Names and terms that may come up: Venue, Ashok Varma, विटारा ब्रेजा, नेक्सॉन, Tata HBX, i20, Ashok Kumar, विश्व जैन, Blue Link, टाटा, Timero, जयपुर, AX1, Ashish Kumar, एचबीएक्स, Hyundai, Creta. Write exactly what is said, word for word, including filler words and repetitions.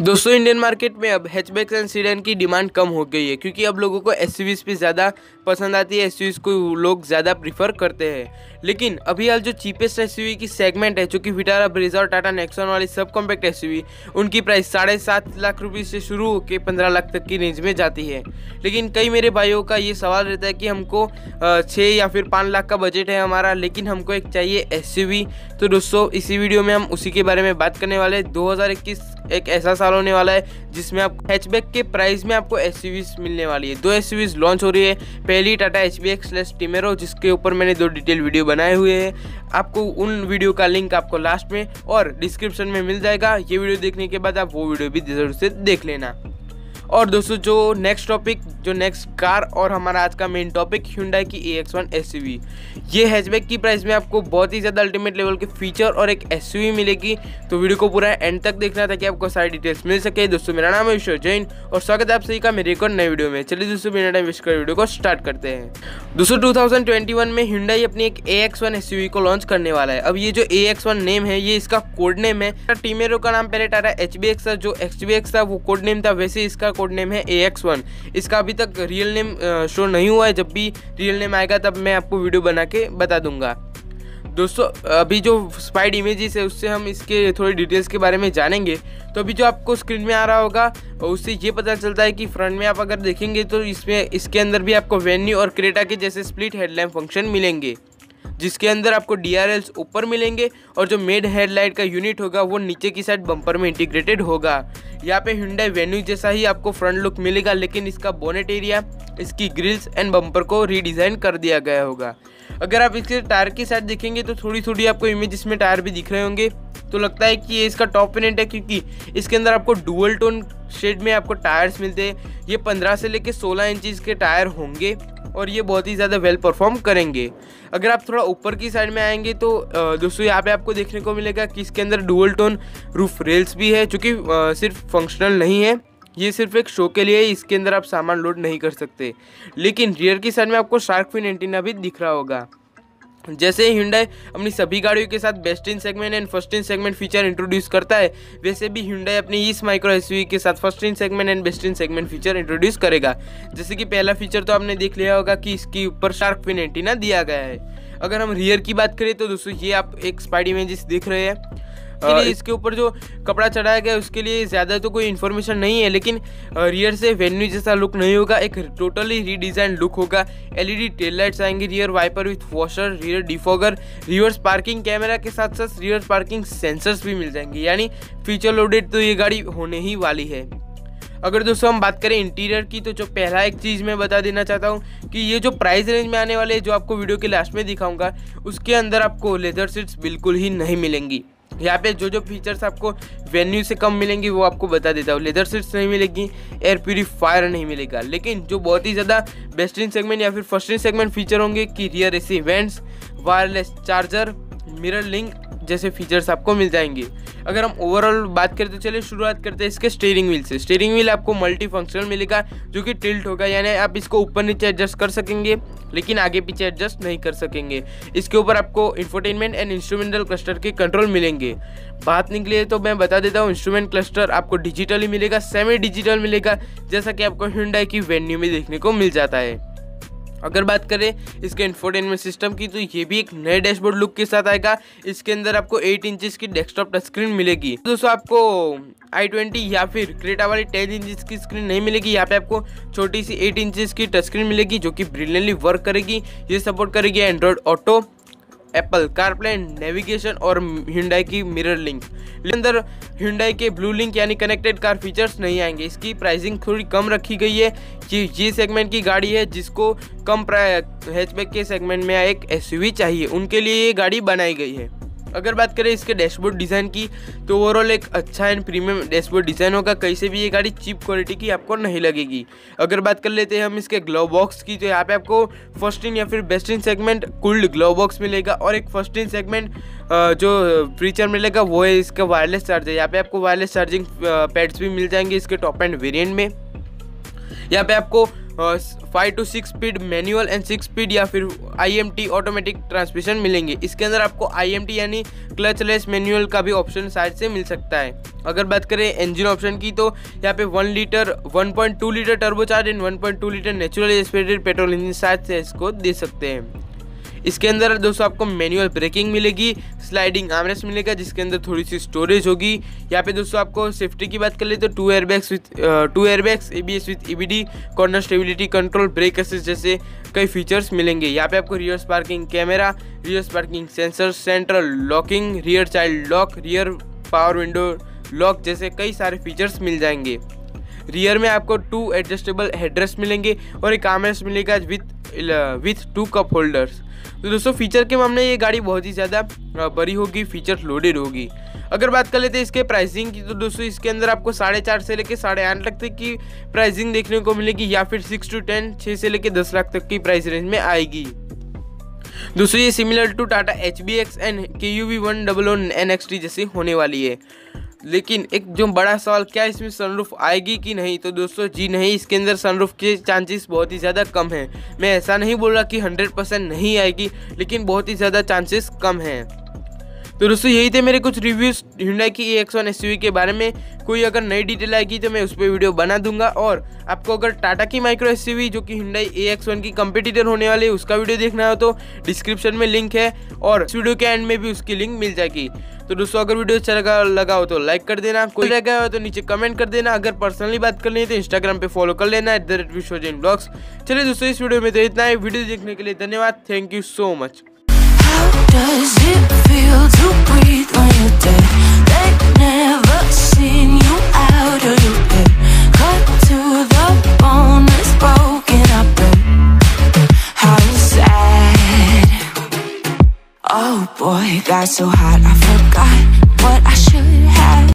दोस्तों Indian market में अब हैचबैक्स एंड सीडन की डिमांड कम हो गई है, क्योंकि अब लोगों को एसयूवीज़ पे ज़्यादा पसंद आती है, एसयूवीज़ को लोग ज़्यादा प्रीफर करते हैं। लेकिन अभी हाल जो चीपेस्ट एसयूवी की सेगमेंट है, जो कि विटारा ब्रेजा और टाटा नेक्सॉन वाली सब कॉम्पैक्ट एसयूवी, उनकी प्राइस साढ़े सात लाख रुपये से शुरू होकर पंद्रह लाख तक की रेंज में जाती है। लेकिन कई मेरे भाइयों का ये सवाल रहता है कि हमको छः या फिर पाँच लाख का बजट है हमारा, लेकिन हमको एक चाहिए एसयूवी। तो दोस्तों इसी वीडियो में हम उसी के बारे में बात करने वाले हैं। दो हज़ार इक्कीस एक ऐसा साल होने वाला है जिसमें आप हैचबैक के प्राइस में आपको एसयूवीज़ मिलने वाली है। दो एसयूवीज़ लॉन्च हो रही है, पहली टाटा एचबीएक्स स्लैश टिमेरो, जिसके ऊपर मैंने दो डिटेल वीडियो बनाए हुए हैं, आपको उन वीडियो का लिंक आपको लास्ट में और डिस्क्रिप्शन में मिल जाएगा। ये वीडियो देखने के बाद आप वो वीडियो भी जरूर से देख लेना। और दोस्तों जो नेक्स्ट टॉपिक, जो नेक्स्ट कार और हमारा आज का मेन टॉपिक, Hyundai की ए एक्स वन एसयूवी। ये हैचबैक की प्राइस में आपको बहुत ही ज़्यादा अल्टीमेट लेवल के फीचर और एक एसयूवी मिलेगी। तो वीडियो को पूरा एंड तक देखना ताकि आपको सारी डिटेल्स मिल सके। दोस्तों मेरा नाम है विश्व जैन और स्वागत है आप सभी का मेरे एक और नए वीडियो में। चलिए दोस्तों बिना टाइम वेस्ट कर वीडियो को स्टार्ट करते हैं। दोस्तों टू थाउजेंड ट्वेंटी वन में Hyundai अपनी एक ए एक्स वन एसयूवी को लॉन्च करने वाला है। अब ये जो ए एक्स वन नेम है, ये इसका कोड नेम है। टिमेरो का नाम पहले टाटा एचबीएक्स था, जो एचबीएक्स था वो कोड नेम था, वैसे इसका कोड नेम है ए एक्स वन। इसका अभी तक रियल नेम शो नहीं हुआ है, जब भी रियल नेम आएगा तब मैं आपको वीडियो बना के बता दूंगा। दोस्तों अभी जो स्पाइड इमेजेस है उससे हम इसके थोड़ी डिटेल्स के बारे में जानेंगे। तो अभी जो आपको स्क्रीन में आ रहा होगा उससे ये पता चलता है कि फ्रंट में आप अगर देखेंगे तो इसमें इसके अंदर भी आपको वेन्यू और क्रेटा के जैसे स्प्लिट हेडलैम्प फंक्शन मिलेंगे, जिसके अंदर आपको डी आर एल्स ऊपर मिलेंगे और जो मेड हेडलाइट का यूनिट होगा वो नीचे की साइड बम्पर में इंटीग्रेटेड होगा। यहाँ पे Hyundai वेन्यू जैसा ही आपको फ्रंट लुक मिलेगा, लेकिन इसका बोनेट एरिया, इसकी ग्रिल्स एंड बम्पर को रीडिज़ाइन कर दिया गया होगा। अगर आप इसके टायर की साइड देखेंगे तो थोड़ी थोड़ी आपको इमेज इसमें टायर भी दिख रहे होंगे, तो लगता है कि ये इसका टॉप वेरिएंट है, क्योंकि इसके अंदर आपको डुअल टोन शेड में आपको टायर्स मिलते हैं। ये पंद्रह से लेकर सोलह इंचज के टायर होंगे और ये बहुत ही ज़्यादा वेल परफॉर्म करेंगे। अगर आप थोड़ा ऊपर की साइड में आएंगे तो दोस्तों यहाँ पे आपको देखने को मिलेगा कि इसके अंदर डुअल टोन रूफ रेल्स भी है, जो कि सिर्फ फंक्शनल नहीं है, ये सिर्फ एक शो के लिए है, इसके अंदर आप सामान लोड नहीं कर सकते। लेकिन रियर की साइड में आपको शार्क फिन एंटीना भी दिख रहा होगा। जैसे Hyundai अपनी सभी गाड़ियों के साथ best in segment and first in segment feature introduce करता है, वैसे भी Hyundai अपनी इस माइक्रो एसयूवी के साथ first in segment and best in segment feature introduce करेगा। जैसे कि पहला फीचर तो आपने देख लिया होगा कि इसके ऊपर शार्क फिन एंटीना दिया गया है। अगर हम रियर की बात करें तो दोस्तों ये आप एक स्पाइड इमेजेस देख रहे हैं। इसके ऊपर जो कपड़ा चढ़ाया गया उसके लिए ज़्यादा तो कोई इन्फॉर्मेशन नहीं है, लेकिन रियर से वेन्यू जैसा लुक नहीं होगा, एक टोटली रीडिज़ाइन लुक होगा। एलईडी टेल लाइट्स आएंगी, rear wiper with washer, rear defogger, reverse parking camera के साथ साथ रिवर्स पार्किंग सेंसर्स भी मिल जाएंगे, यानी फीचर लोडेड तो ये गाड़ी होने ही वाली है। अगर दोस्तों हम बात करें इंटीरियर की, तो जो पहला एक चीज़ मैं बता देना चाहता हूँ कि ये जो प्राइस रेंज में आने वाले जो आपको वीडियो के लास्ट में दिखाऊँगा, उसके अंदर आपको लेदर सीट्स बिल्कुल ही नहीं मिलेंगी। यहाँ पे जो जो फीचर्स आपको वेन्यू से कम मिलेंगी वो आपको बता देता हूँ। लेदर सीट्स नहीं मिलेगी, एयर प्यूरीफायर नहीं मिलेगा, लेकिन जो बहुत ही ज़्यादा बेस्ट इन सेगमेंट या फिर फर्स्ट इन सेगमेंट फीचर होंगे कि rear AC vents, wireless charger, mirror link जैसे फीचर्स आपको मिल जाएंगे। अगर हम ओवरऑल बात करें तो चलिए शुरुआत करते हैं इसके स्टीयरिंग व्हील से। स्टीयरिंग व्हील आपको मल्टी फंक्शनल मिलेगा, जो कि टिल्ट होगा, यानी आप इसको ऊपर नीचे एडजस्ट कर सकेंगे, लेकिन आगे पीछे एडजस्ट नहीं कर सकेंगे। इसके ऊपर आपको इंफोटेनमेंट एंड इंस्ट्रूमेंटल क्लस्टर के कंट्रोल मिलेंगे। बात निकली तो मैं बता देता हूँ, इंस्ट्रूमेंट क्लस्टर आपको डिजिटली मिलेगा, सेमी डिजिटल मिलेगा, जैसा कि आपको Hyundai की वेन्यू में देखने को मिल जाता है। अगर बात करें इसके इंफोटेनमेंट सिस्टम की, तो ये भी एक नए डैशबोर्ड लुक के साथ आएगा। इसके अंदर आपको आठ इंचेस की डेस्कटॉप टच स्क्रीन मिलेगी। दोस्तों आपको आई ट्वेंटी या फिर क्रेटा वाली टेन इंचेस की स्क्रीन नहीं मिलेगी, यहाँ पे आपको छोटी सी आठ इंचेस की टच स्क्रीन मिलेगी, जो कि ब्रिलियंटली वर्क करेगी। ये सपोर्ट करेगी Android auto, Apple CarPlay, navigation और Hyundai की मिरर लिंक। अंदर Hyundai के ब्लू लिंक यानी कनेक्टेड कार फीचर्स नहीं आएंगे। इसकी प्राइसिंग थोड़ी कम रखी गई है कि ये सेगमेंट की गाड़ी है जिसको कम हैचबैक के सेगमेंट में एक एसयूवी चाहिए, उनके लिए ये गाड़ी बनाई गई है। अगर बात करें इसके डैशबोर्ड डिज़ाइन की, तो ओवरऑल एक अच्छा एंड प्रीमियम डैशबोर्ड डिज़ाइन होगा, कहीं से भी ये गाड़ी चीप क्वालिटी की आपको नहीं लगेगी। अगर बात कर लेते हैं हम इसके ग्लव बॉक्स की, तो यहाँ पे आपको फर्स्ट इन या फिर best in segment cooled glove box मिलेगा और एक फर्स्ट इन सेगमेंट जो फीचर मिलेगा वो है इसका वायरलेस चार्जर। यहाँ पर आपको वायरलेस चार्जिंग पैड्स भी मिल जाएंगे इसके टॉप एंड वेरियंट में। यहाँ पे आपको five to six speed manual and six speed या फिर I M T automatic transmission मिलेंगे। इसके अंदर आपको आई एम टी यानी क्लचलेस मैनुअल का भी ऑप्शन शायद से मिल सकता है। अगर बात करें इंजन ऑप्शन की तो यहाँ पे one litre one point two litre turbocharge and one point two litre natural aspirated petrol engine शायद से इसको दे सकते हैं। इसके अंदर दोस्तों आपको मैनुअल ब्रेकिंग मिलेगी, स्लाइडिंग आर्मरेस्ट मिलेगा जिसके अंदर थोड़ी सी स्टोरेज होगी। यहाँ पे दोस्तों आपको सेफ्टी की बात कर ले तो two airbags with two airbags ABS with EBD, corner stability control, brake assist जैसे कई फीचर्स मिलेंगे। यहाँ पे आपको rear parking camera, rear parking sensor, central locking, rear child lock, rear power window lock जैसे कई सारे फीचर्स मिल जाएंगे। रियर में आपको टू एडजस्टेबल हेडरेस्ट मिलेंगे और एक आर्मरेस्ट मिलेगा with with two cup holders. तो दोस्तों फीचर के मामले में ये गाड़ी बहुत ही ज़्यादा बड़ी होगी, फीचर लोडेड होगी। अगर बात कर लेते हैं इसके प्राइसिंग की तो दोस्तों इसके अंदर आपको साढ़े चार से लेकर साढ़े आठ लाख तक की प्राइसिंग देखने को मिलेगी या फिर सिक्स टू टेन छः से लेकर दस लाख तक की प्राइस रेंज में आएगी। दोस्तों ये similar to टाटा H B X and K U V one double one N X T जैसी होने वाली है। लेकिन एक जो बड़ा सवाल, क्या इसमें सनरूफ आएगी कि नहीं? तो दोस्तों जी नहीं, इसके अंदर सनरूफ के चांसेस बहुत ही ज़्यादा कम हैं। मैं ऐसा नहीं बोल रहा कि हंड्रेड परसेंट नहीं आएगी, लेकिन बहुत ही ज़्यादा चांसेस कम हैं। तो दोस्तों यही थे मेरे कुछ रिव्यूज़ Hyundai की ए एक्स वन एसयूवी के बारे में। कोई अगर नई डिटेल आएगी तो मैं उस पर वीडियो बना दूंगा। और आपको अगर टाटा की माइक्रो एसयूवी जो कि Hyundai ए एक्स वन की कंपटीटर होने वाली है उसका वीडियो देखना हो तो डिस्क्रिप्शन में लिंक है और इस वीडियो के एंड में भी उसकी लिंक मिल जाएगी। तो दोस्तों अगर वीडियो अच्छा लगा हो तो लाइक कर देना, कोई रह गया हो तो नीचे कमेंट कर देना। अगर पर्सनली बात करनी है तो इंस्टाग्राम पे फॉलो कर लेना एट द रेट विश्व जैन ब्लॉग्स। चलिए दोस्तों इस वीडियो में तो इतना ही। वीडियो देखने के लिए धन्यवाद, thank you so much. Oh boy, got so hot. I